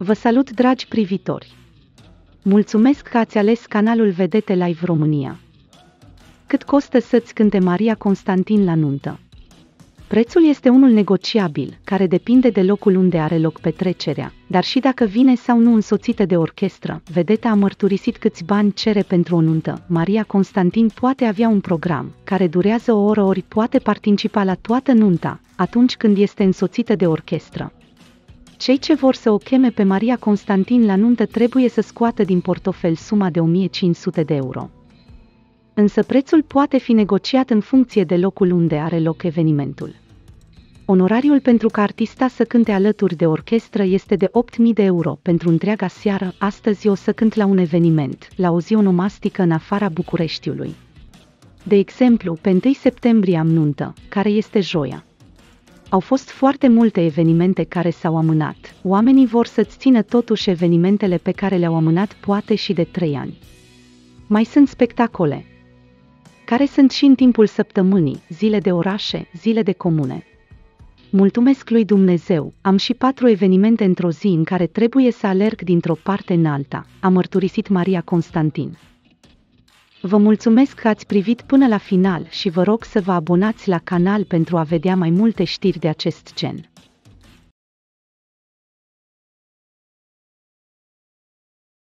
Vă salut, dragi privitori! Mulțumesc că ați ales canalul Vedete Live România. Cât costă să-ți cânte Maria Constantin la nuntă? Prețul este unul negociabil, care depinde de locul unde are loc petrecerea, dar și dacă vine sau nu însoțită de orchestră. Vedeta a mărturisit câți bani cere pentru o nuntă. Maria Constantin poate avea un program care durează o oră, ori poate participa la toată nunta, atunci când este însoțită de orchestră. Cei ce vor să o cheme pe Maria Constantin la nuntă trebuie să scoată din portofel suma de 1500 de euro. Însă prețul poate fi negociat în funcție de locul unde are loc evenimentul. Onorariul pentru ca artista să cânte alături de orchestră este de 8.000 de euro pentru întreaga seară. Astăzi o să cânt la un eveniment, la o zi onomastică în afara Bucureștiului. De exemplu, pe 1 septembrie am nuntă, care este joia. Au fost foarte multe evenimente care s-au amânat. Oamenii vor să-ți țină totuși evenimentele pe care le-au amânat poate și de 3 ani. Mai sunt spectacole care sunt și în timpul săptămânii, zile de orașe, zile de comune. Mulțumesc lui Dumnezeu, am și 4 evenimente într-o zi în care trebuie să alerg dintr-o parte în alta, a mărturisit Maria Constantin. Vă mulțumesc că ați privit până la final și vă rog să vă abonați la canal pentru a vedea mai multe știri de acest gen.